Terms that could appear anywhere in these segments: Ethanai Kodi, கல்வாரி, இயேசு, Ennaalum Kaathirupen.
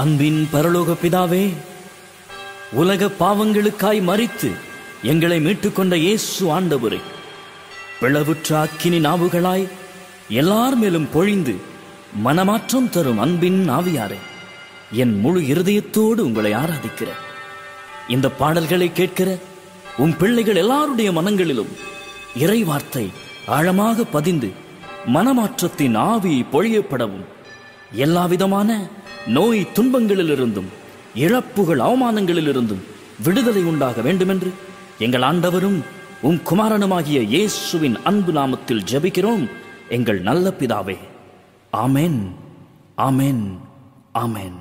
அன்பின் பரலோக பிதாவே, உலக பாவங்களுக்காய் மரித்து எங்களை மீட்டுக்கொண்ட இயேசு ஆண்டவரே, பிளவுற்ற அக்கினி நாவுகளாய் எல்லார் மேலும் பொழிந்து மனமாற்றம் தரும் அன்பின் ஆவியாரே, என் முழு இருதயத்தோடு உங்களை ஆராதிக்கிறேன். இந்த பாடல்களை கேட்கிற உன் பிள்ளைகள் எல்லாருடைய மனங்களிலும் இறை வார்த்தை ஆழமாக பதிந்து மனமாற்றத்தின் ஆவி பொழியப்படவும், எல்லா விதமான நோய் துன்பங்களிலிருந்தும் இழப்புகள் அவமானங்களிலிருந்தும் விடுதலை உண்டாக வேண்டுமென்று எங்கள் ஆண்டவரும் உம் குமாரனுமாகிய இயேசுவின் அன்பு நாமத்தில் ஜெபிக்கிறோம் எங்கள் நல்ல பிதாவே. ஆமென், ஆமென், ஆமென்.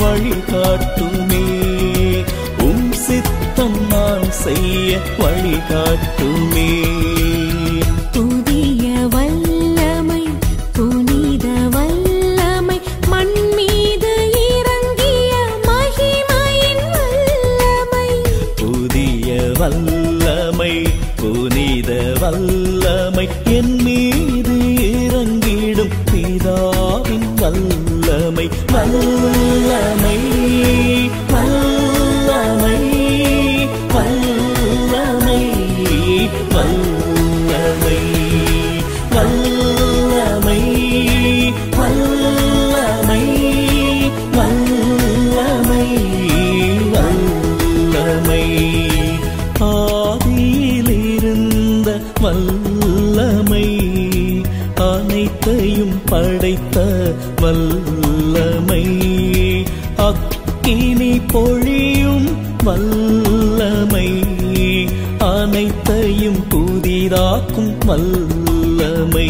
வழிகாட்டுமே உம் சித்தம் நான் செய்ய வழிகாட்டுமே படைத்த வல்லமை அக்கினி பொழியும் வல்லமை அனைத்தையும் புதிதாக்கும் வல்லமை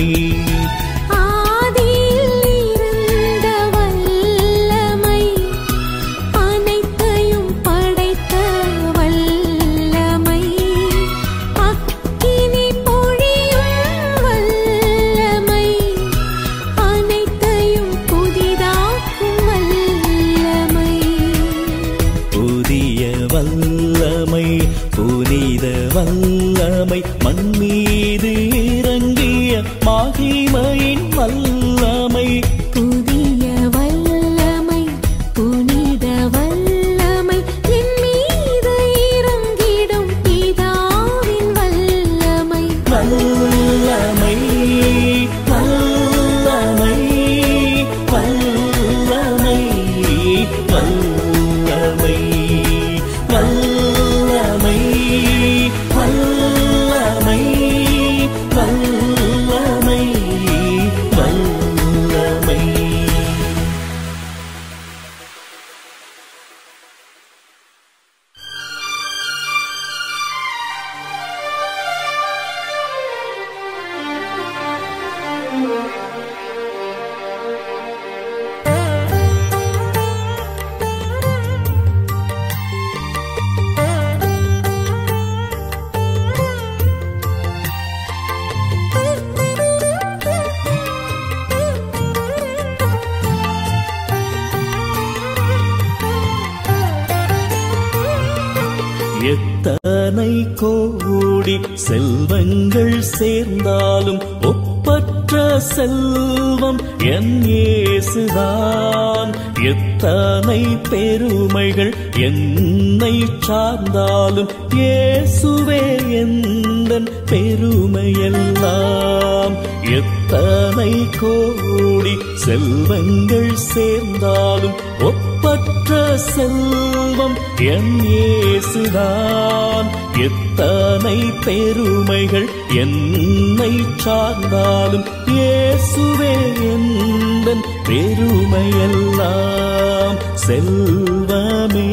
செல்வங்கள் சேர்ந்தாலும் ஒப்பற்ற செல்வம் என் இயேசுதான் எத்தனை பெருமைகள் என்னை சார்ந்தாலும் இயேசுவே எந்தன் பெருமையெல்லாம் எத்தனை கோடி செல்வங்கள் சேர்ந்தாலும் ஒப்பற்ற செல்வம் என் இயேசுதான் எத்தனை பெருமைகள் என்னை சார்ந்தாலும் இயேசுவே எந்தன் பெருமையெல்லாம் செல்வமே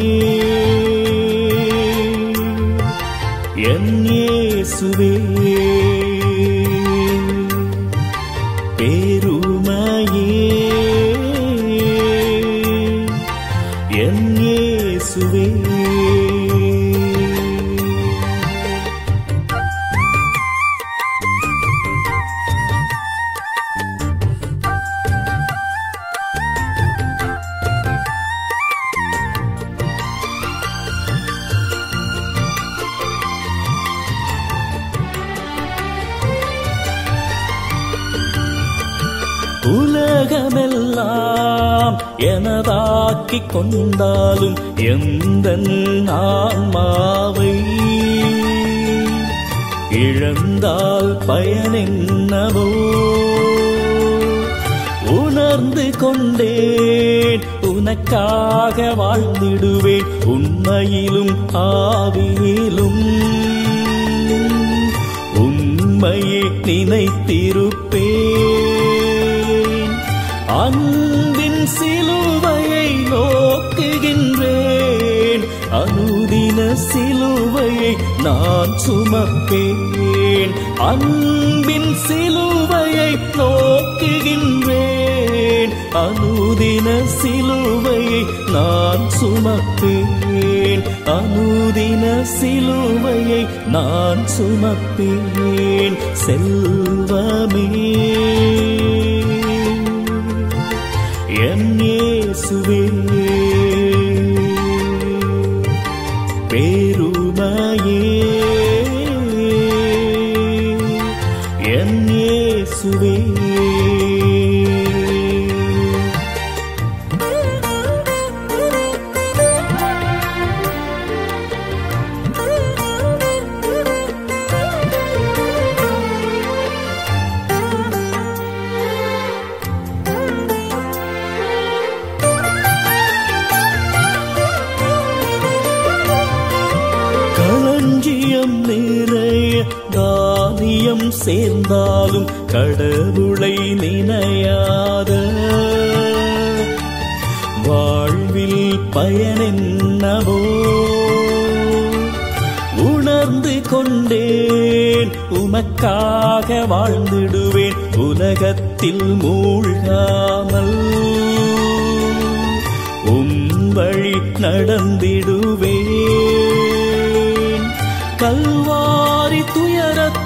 என் இயேசுவே பெருமையே என் இயேசுவே எனதாக்கிக் கொண்டாலும் எந்தன் ஆன்மாவை இழந்தால் பயனென்னவோ உணர்ந்து கொண்டேன் உனக்காக வாழ்ந்திடுவேன் உண்மையிலும் ஆவியிலும் உண்மையை நினைத்திருப்பேன் அன்பின் சிலுவையை நோக்குகின்றேன் அனுதின சிலுவையை நான் சுமப்பேன் அன்பின் சிலுவையை நோக்குகின்றேன் அனுதின சிலுவை நான் சுமப்பேன், அனுதின சிலுவையை நான் சுமப்பேன். செல்வமே என் இயேசுவே, பெருமையே என் இயேசுவே. சேர்ந்தாலும் கடவுளை நினையாத வாழ்வில் பயனென்னவோ உணர்ந்து கொண்டேன். உமக்காக வாழ்ந்திடுவேன், உலகத்தில் மூழ்காமல் உம் வழி நடந்திடுவேன். கல்வாரி துயரத்தில்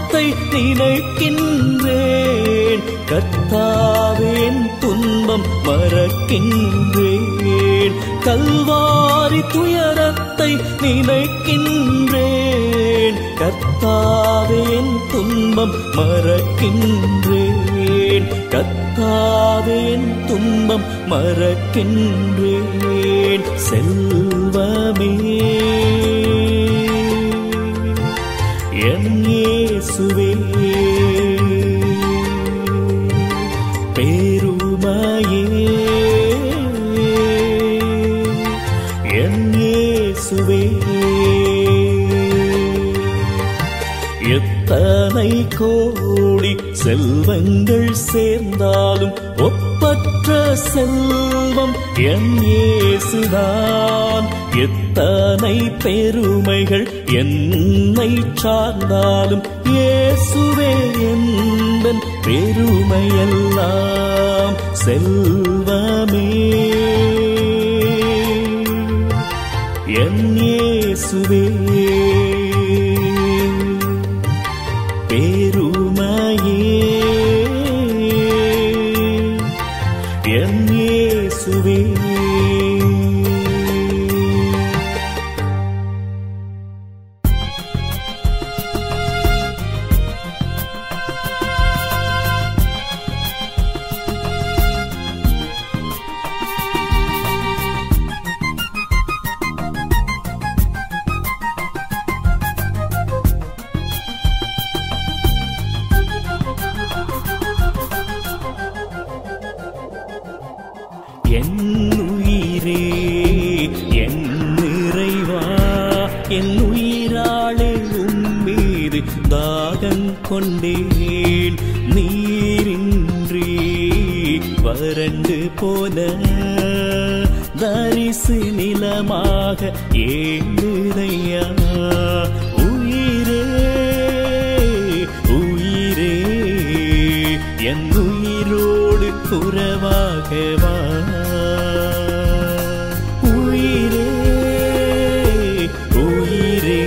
நினைக்கின்றேன், கர்த்தாவின் துன்பம் மறக்கின்றேன். கல்வாரி துயரத்தை நினைக்கின்றேன், கர்த்தாவின் துன்பம் மறக்கின்றேன். கர்த்தாவின் துன்பம் மறக்கின்றேன். செல்வமே என் இயேசுவே, பெருமையே என் இயேசுவே. எத்தனை கோடி செல்வங்கள் சேர்ந்தாலும் ஒப்பற்ற செல்வம் என் இயேசுதான். எத்தனை பெருமைகள் என்னை சார்ந்தாலும் இயேசுவே என்பன் பெருமையெல்லாம். செல்வமே என் இயேசுவே, பெருமையே என் இயேசுவே. கொண்டேன் நீரின்றி வறண்டு போன தரிசு நிலமாக ஏழுதையா. உயிரே உயிரே என் உயிரோடு உறவாகவா. உயிரே உயிரே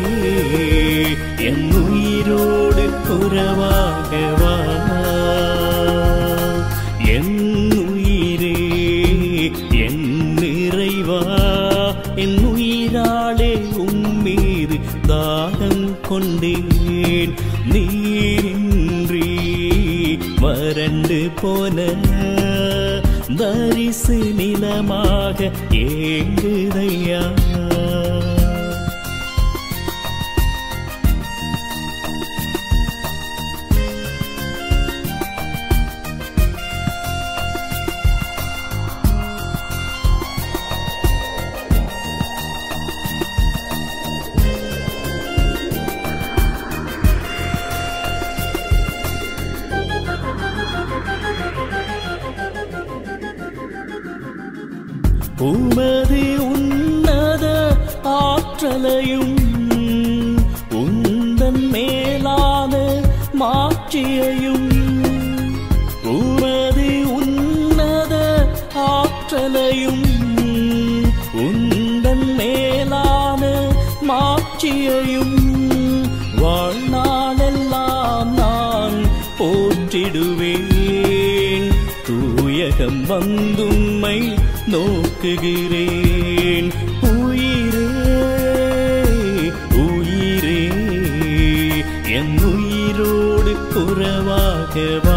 என் உயிரோடு உறவாகவா. என் உயிரே என் நிறைவா, என் உயிராலே உம்மீது தாகம் கொண்டேன். நீரின்றி வறண்டு போன தரிசு நிலமாக ஏங்குதையா. உமது உன்னத ஆற்றலையும் உந்தன் மேலான மாட்சியையும், உமது உன்னத ஆற்றலையும் ஆட்சியையும் வாழ்நாளெல்லாம் நான் போற்றிடுவேன் தூயகம் வந்தும்மை நோக்குகிறேன் உயிரே உயிரே என் உயிரோடு உறவாகவா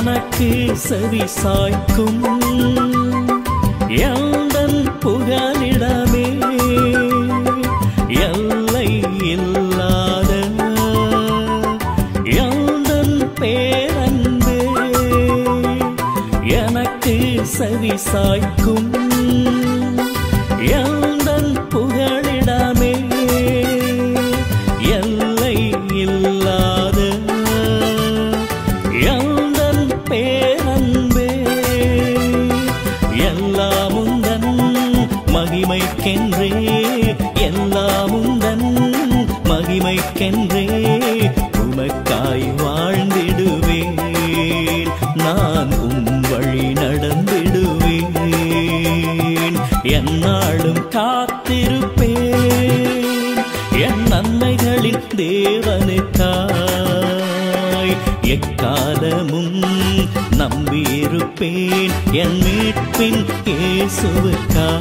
எனக்கு சரி சாய்க்கும் எந்தன் புகலிடமே எல்லை இல்லாத எந்தன் பேரன்பே எனக்கு சரி சாய்க்கும் எந்தன் புகலிடமே எல்லை இல்லாத महिमेंगे उमकाय वांदिडुवे नान उम्वळि नडंदिडुवे एन्नालुम कात्तिरुप्पे एन् नन्मैगळिन् देवनुक्काय एक्कालमुम नंबिरुप्पेन् एन् मीट्पिन् येसुवुक्काय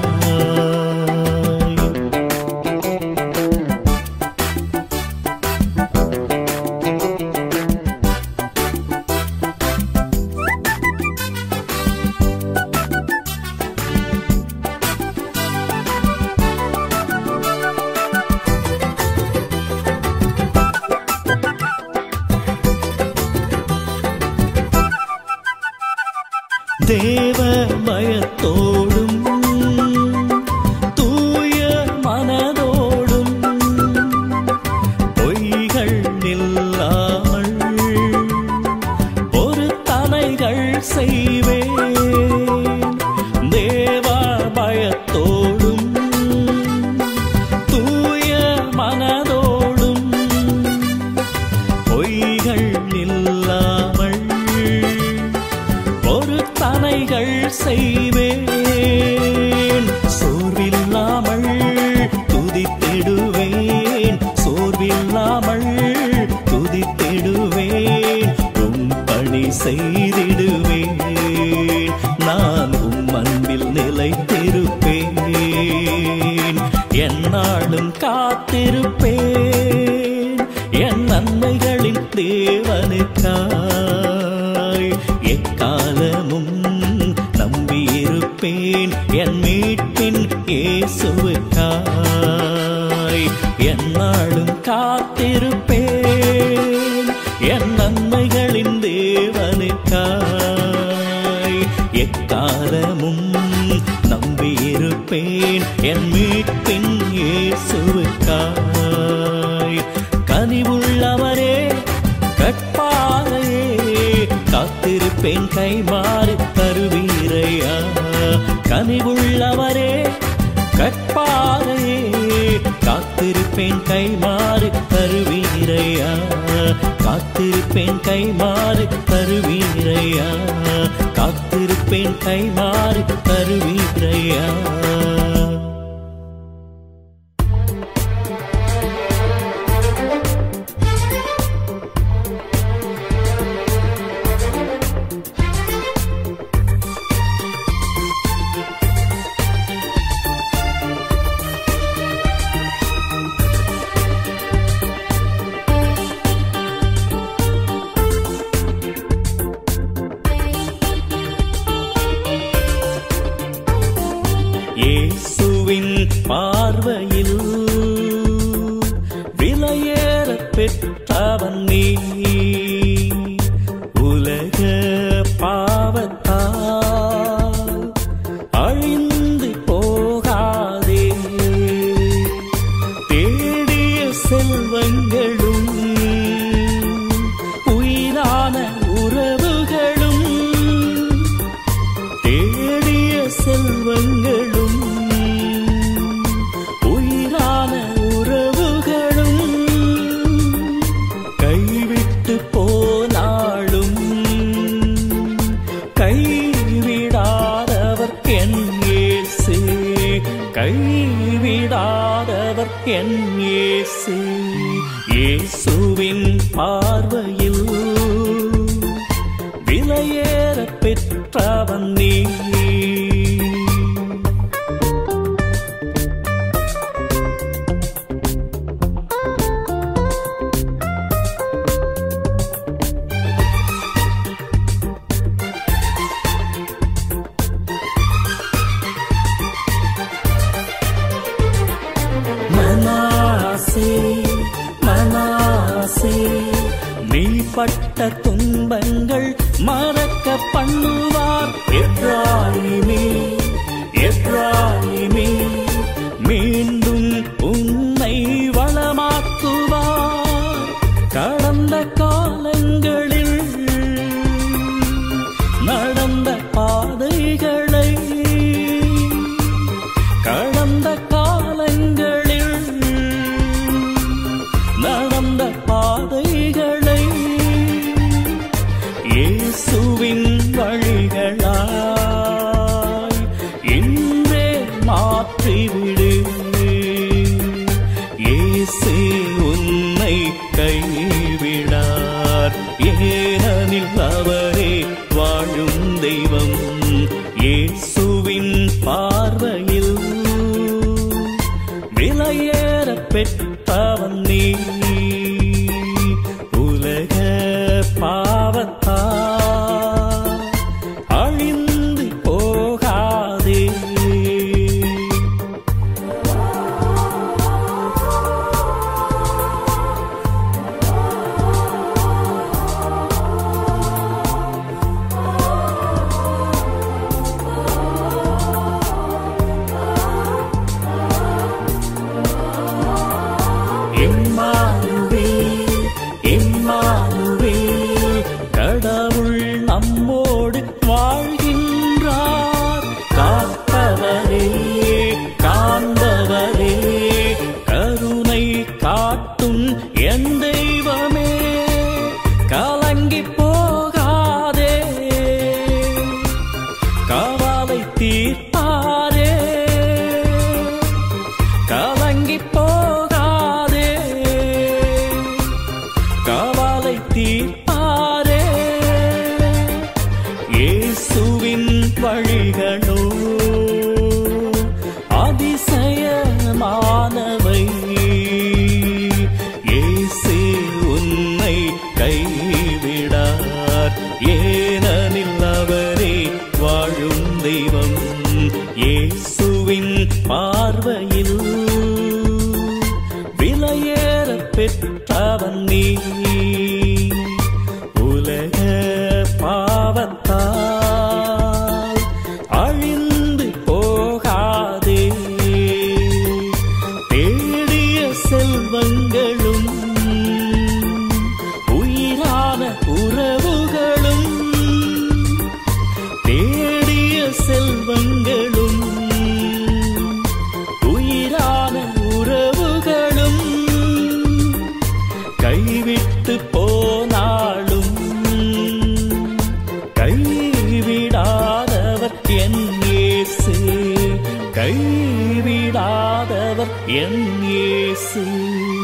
கைவிடாதவர் என் இயேசு.